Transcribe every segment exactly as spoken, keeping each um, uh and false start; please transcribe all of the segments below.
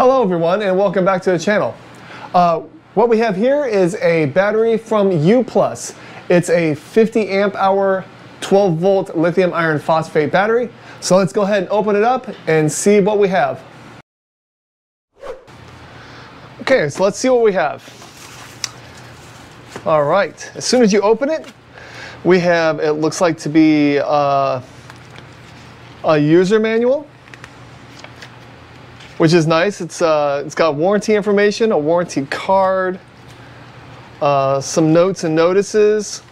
Hello everyone and welcome back to the channel. Uh, what we have here is a battery from UPLUS. It's a fifty amp hour twelve volt lithium iron phosphate battery. So let's go ahead and open it up and see what we have. Okay, so let's see what we have. All right, as soon as you open it, we have, it looks like to be uh, a user manual, which is nice. It's, uh, it's got warranty information, a warranty card, uh, some notes and notices,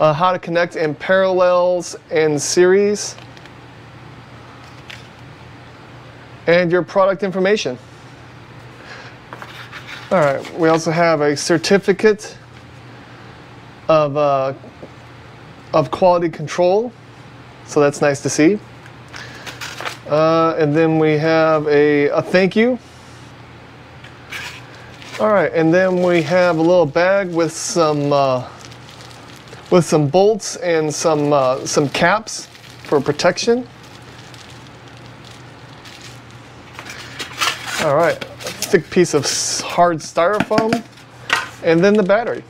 uh, how to connect in parallels and series, and your product information. All right, we also have a certificate of, uh, of quality control, so that's nice to see. Uh, and then we have a, a thank you. All right, and then we have a little bag with some, uh, with some bolts and some, uh, some caps for protection. All right. Thick piece of hard styrofoam, and then the battery.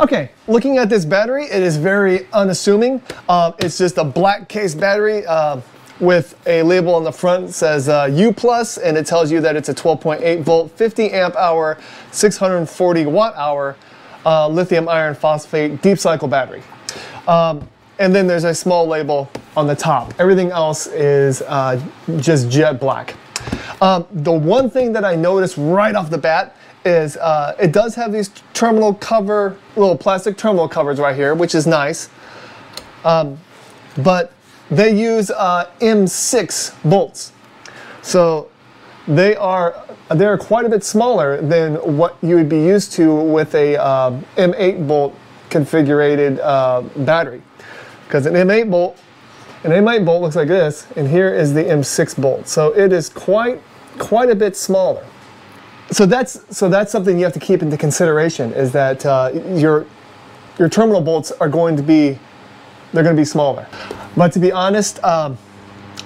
Okay, looking at this battery, it is very unassuming. Uh, it's just a black case battery uh, with a label on the front that says uh, UPLUS, and it tells you that it's a twelve point eight volt, fifty amp hour, six hundred forty watt hour uh, lithium iron phosphate deep cycle battery. Um, and then there's a small label on the top. Everything else is uh, just jet black. Um, the one thing that I noticed right off the bat is uh, it does have these terminal cover, little plastic terminal covers right here, which is nice. Um, but they use uh, M six bolts. So they are, they are quite a bit smaller than what you would be used to with a uh, M eight bolt configured uh, battery. Because an M eight bolt An M eight bolt looks like this, and here is the M six bolt. So it is quite, quite a bit smaller. So that's, so that's something you have to keep into consideration, is that uh, your, your terminal bolts are going to be, they're going to be smaller. But to be honest, um,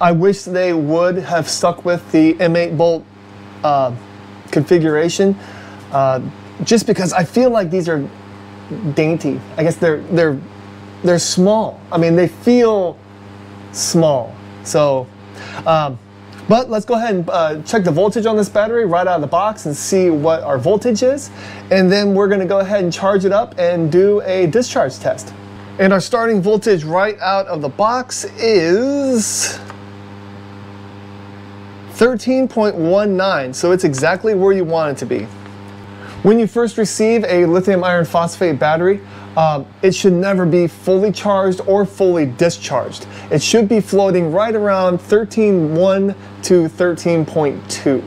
I wish they would have stuck with the M eight bolt uh, configuration, uh, just because I feel like these are dainty. I guess they're, they're, they're small. I mean, they feel small. So, um, but let's go ahead and uh, check the voltage on this battery right out of the box and see what our voltage is. And then we're going to go ahead and charge it up and do a discharge test. And our starting voltage right out of the box is thirteen point one nine. So it's exactly where you want it to be. When you first receive a lithium iron phosphate battery, Um, it should never be fully charged or fully discharged. It should be floating right around thirteen point one to thirteen point two.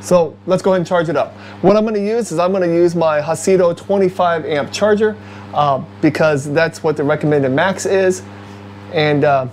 So let's go ahead and charge it up. What I'm going to use is I'm going to use my Hasito twenty-five amp charger uh, because that's what the recommended max is, and, uh,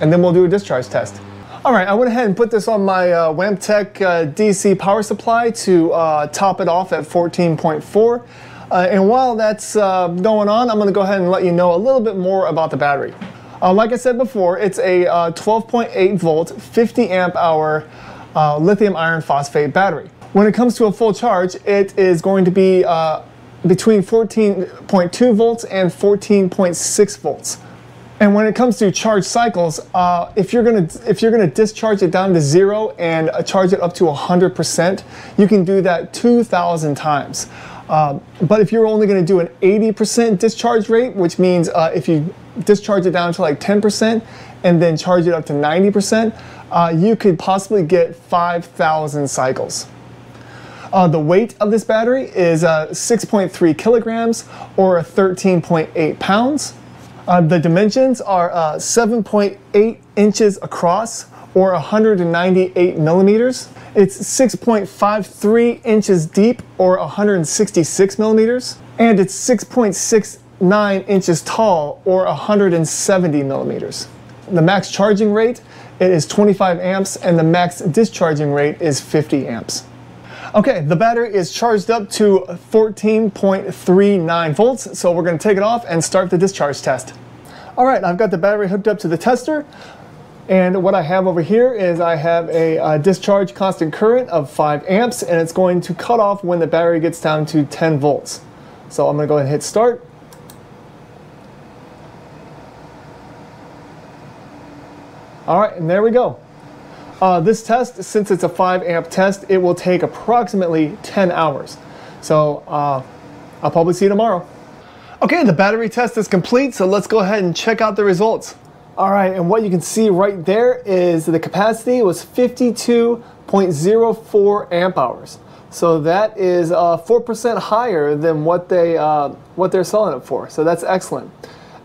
and then we'll do a discharge test. Alright, I went ahead and put this on my uh, Wamptek uh, D C power supply to uh, top it off at fourteen point four. Uh, and while that's uh, going on, I'm going to go ahead and let you know a little bit more about the battery. Uh, like I said before, it's a twelve point eight volt, uh, fifty amp hour uh, lithium iron phosphate battery. When it comes to a full charge, it is going to be uh, between fourteen point two volts and fourteen point six volts. And when it comes to charge cycles, uh, if you're gonna if you're gonna discharge it down to zero and uh, charge it up to one hundred percent, you can do that two thousand times. Uh, but if you're only going to do an eighty percent discharge rate, which means uh, if you discharge it down to like ten percent and then charge it up to ninety percent, uh, you could possibly get five thousand cycles. Uh, the weight of this battery is uh, six point three kilograms or thirteen point eight pounds. Uh, the dimensions are uh, seven point eight inches across or one hundred ninety-eight millimeters. It's six point five three inches deep or one hundred sixty-six millimeters. And it's six point six nine inches tall or one hundred seventy millimeters. The max charging rate, it is twenty-five amps, and the max discharging rate is fifty amps. Okay, the battery is charged up to fourteen point three nine volts, so we're gonna take it off and start the discharge test. All right, I've got the battery hooked up to the tester. And what I have over here is I have a uh, discharge constant current of five amps, and it's going to cut off when the battery gets down to ten volts. So I'm going to go ahead and hit start. Alright, and there we go. Uh, this test, since it's a five amp test, it will take approximately ten hours. So uh, I'll probably see you tomorrow. Okay, the battery test is complete, so let's go ahead and check out the results. All right, and what you can see right there is the capacity was fifty-two point zero four amp hours. So that is uh, four percent higher than what, they, uh, what they're selling it for, so that's excellent.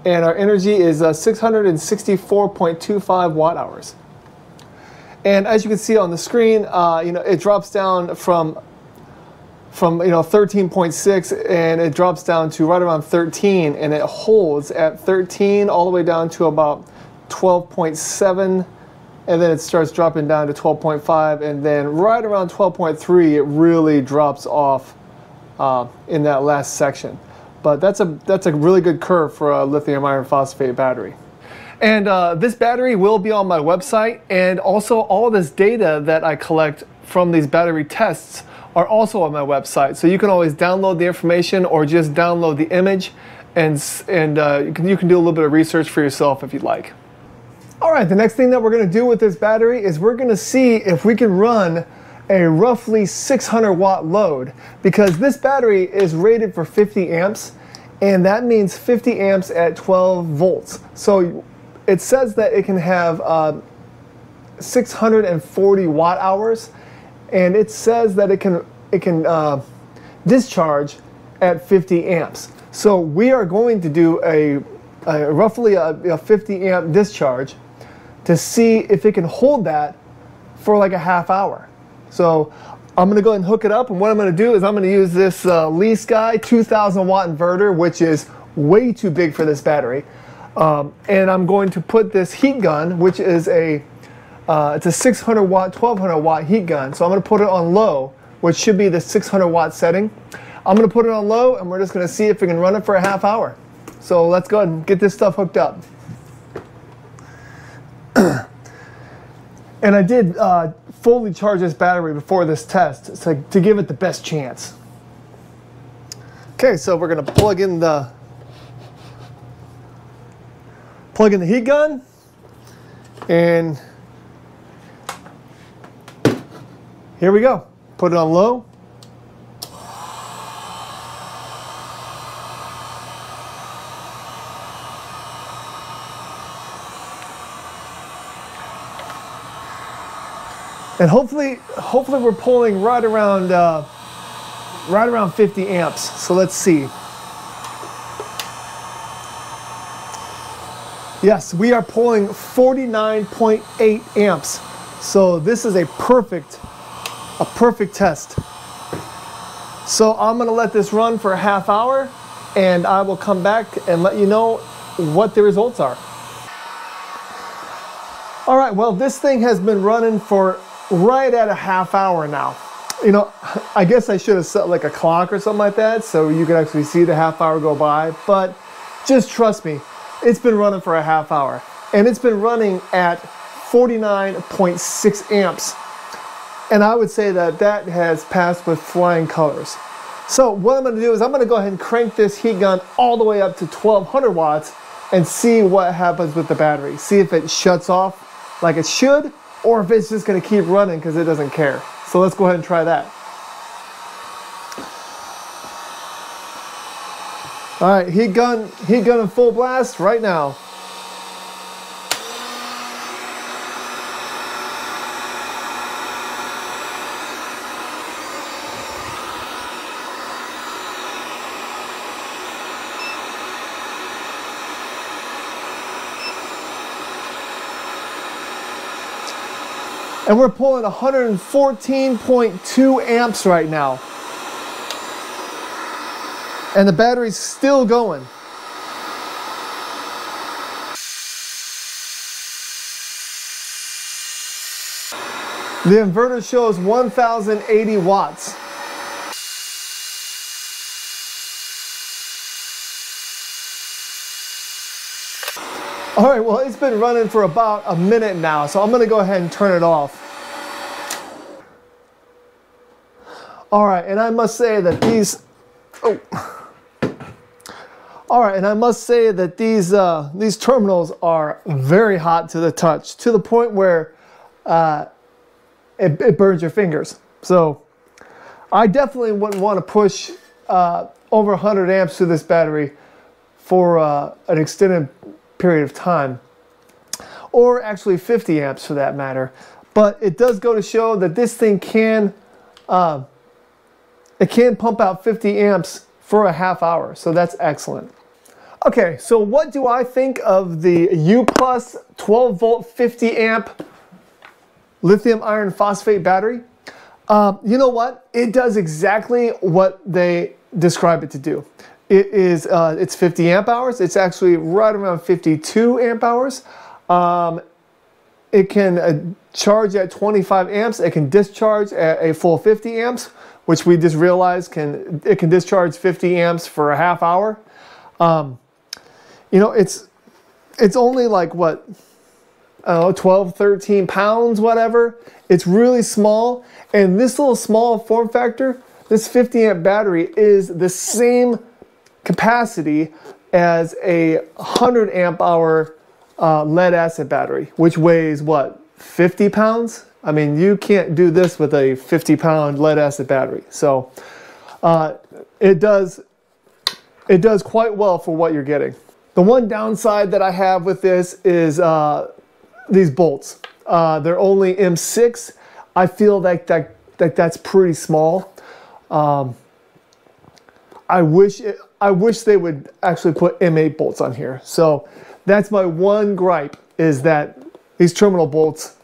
And our energy is uh, six hundred sixty-four point two five watt hours. And as you can see on the screen, uh, you know, it drops down from from you know thirteen point six, and it drops down to right around thirteen, and it holds at thirteen all the way down to about twelve point seven, and then it starts dropping down to twelve point five, and then right around twelve point three it really drops off uh, in that last section. But that's a that's a really good curve for a lithium iron phosphate battery. And uh, this battery will be on my website, and also all this data that I collect from these battery tests are also on my website. So you can always download the information or just download the image, and, and uh, you can, you can do a little bit of research for yourself if you'd like. All right, the next thing that we're gonna do with this battery is we're gonna see if we can run a roughly six hundred watt load, because this battery is rated for fifty amps, and that means fifty amps at twelve volts. So it says that it can have uh, six hundred forty watt hours, and it says that it can it can uh, discharge at fifty amps. So we are going to do a, a roughly a, a fifty amp discharge to see if it can hold that for like a half hour. So I'm going to go ahead and hook it up, and what I'm going to do is I'm going to use this uh, LEESKY two thousand watt inverter, which is way too big for this battery. Um, and I'm going to put this heat gun, which is a uh, it's a six hundred watt, twelve hundred watt heat gun. So I'm going to put it on low, which should be the six hundred watt setting. I'm going to put it on low, and we're just going to see if we can run it for a half hour. So let's go ahead and get this stuff hooked up. And I did uh, fully charge this battery before this test to, to give it the best chance. Okay, so we're going to plug in the plug in the heat gun, and here we go. Put it on low. And hopefully, hopefully we're pulling right around uh, right around fifty amps. So let's see. Yes, we are pulling forty-nine point eight amps. So this is a perfect, a perfect test. So I'm gonna let this run for a half hour, and I will come back and let you know what the results are. All right, well, this thing has been running for right at a half hour now. You know, I guess I should have set like a clock or something like that so you could actually see the half hour go by, but just trust me. It's been running for a half hour, and it's been running at forty-nine point six amps. And I would say that that has passed with flying colors. So what I'm going to do is I'm going to go ahead and crank this heat gun all the way up to twelve hundred watts and see what happens with the battery. See if it shuts off like it should, or if it's just going to keep running because it doesn't care. So let's go ahead and try that. All right, heat gun, heat gun in full blast right now. And we're pulling one hundred fourteen point two amps right now. And the battery's still going. The inverter shows one thousand eighty watts. All right, well, it's been running for about a minute now, so I'm gonna go ahead and turn it off. All right, and I must say that these, oh. All right, and I must say that these, uh, these terminals are very hot to the touch, to the point where uh, it, it burns your fingers. So I definitely wouldn't wanna push uh, over one hundred amps through this battery for uh, an extended period of time, or actually fifty amps for that matter. But it does go to show that this thing can uh, it can pump out fifty amps for a half hour, so that's excellent. Okay, so what do I think of the UPLUS twelve volt fifty amp lithium iron phosphate battery? Uh, you know what, it does exactly what they describe it to do. It is, uh, it's fifty amp hours. It's actually right around fifty-two amp hours. Um, it can uh, charge at twenty-five amps. It can discharge at a full fifty amps, which we just realized can, it can discharge fifty amps for a half hour. Um, you know, it's, it's only like what, I don't know, twelve, thirteen pounds, whatever. It's really small. And this little small form factor, this fifty amp battery is the same capacity as a one hundred amp hour uh, lead acid battery, which weighs what, fifty pounds? I mean, you can't do this with a fifty pound lead acid battery. So uh, it does it does quite well for what you're getting. The one downside that I have with this is uh, these bolts. Uh, they're only M six. I feel like that, that that's pretty small. Um, I wish it, I wish they would actually put M eight bolts on here. So that's my one gripe, is that these terminal bolts,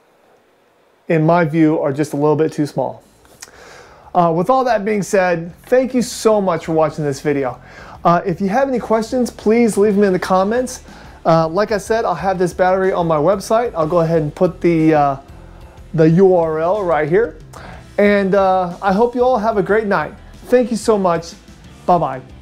in my view, are just a little bit too small. Uh, with all that being said, thank you so much for watching this video. Uh, if you have any questions, please leave them in the comments. Uh, like I said, I'll have this battery on my website. I'll go ahead and put the, uh, the U R L right here. And uh, I hope you all have a great night. Thank you so much. Bye-bye.